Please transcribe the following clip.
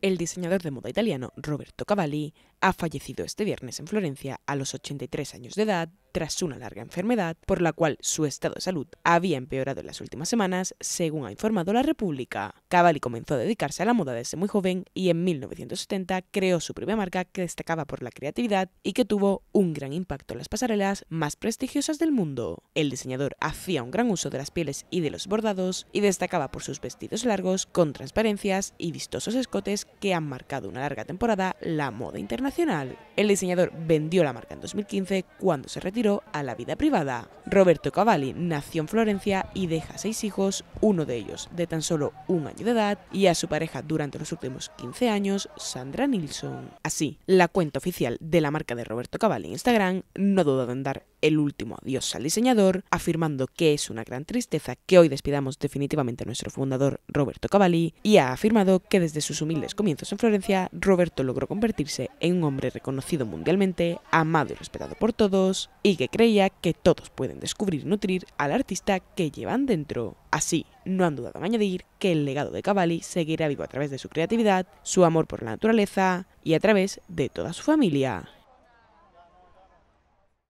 El diseñador de moda italiano Roberto Cavalli ha fallecido este viernes en Florencia a los 83 años de edad tras una larga enfermedad por la cual su estado de salud había empeorado en las últimas semanas, según ha informado La República. Cavalli comenzó a dedicarse a la moda desde muy joven y en 1970 creó su propia marca que destacaba por la creatividad y que tuvo un gran impacto en las pasarelas más prestigiosas del mundo. El diseñador hacía un gran uso de las pieles y de los bordados y destacaba por sus vestidos largos con transparencias y vistosos escotes que han marcado una larga temporada la moda internacional. El diseñador vendió la marca en 2015 cuando se retiró a la vida privada. Roberto Cavalli nació en Florencia y deja 6 hijos, uno de ellos de tan solo un año de edad, y a su pareja durante los últimos 15 años, Sandra Nilsson. Así, la cuenta oficial de la marca de Roberto Cavalli en Instagram no ha dudado en dar el último adiós al diseñador, afirmando que es una gran tristeza que hoy despidamos definitivamente a nuestro fundador Roberto Cavalli, y ha afirmado que desde sus humildes comienzos en Florencia, Roberto logró convertirse en un hombre reconocido mundialmente, amado y respetado por todos, y que creía que todos pueden descubrir y nutrir al artista que llevan dentro. Así, no han dudado en añadir que el legado de Cavalli seguirá vivo a través de su creatividad, su amor por la naturaleza y a través de toda su familia.